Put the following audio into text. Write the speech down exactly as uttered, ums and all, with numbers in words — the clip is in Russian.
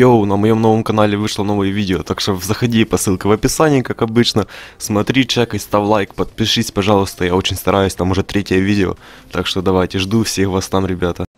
йоу, на моем новом канале вышло новое видео, так что заходи, по ссылке в описании, как обычно, смотри, чекай, ставь лайк, подпишись, пожалуйста, я очень стараюсь, там уже третье видео, так что давайте, жду всех вас там, ребята.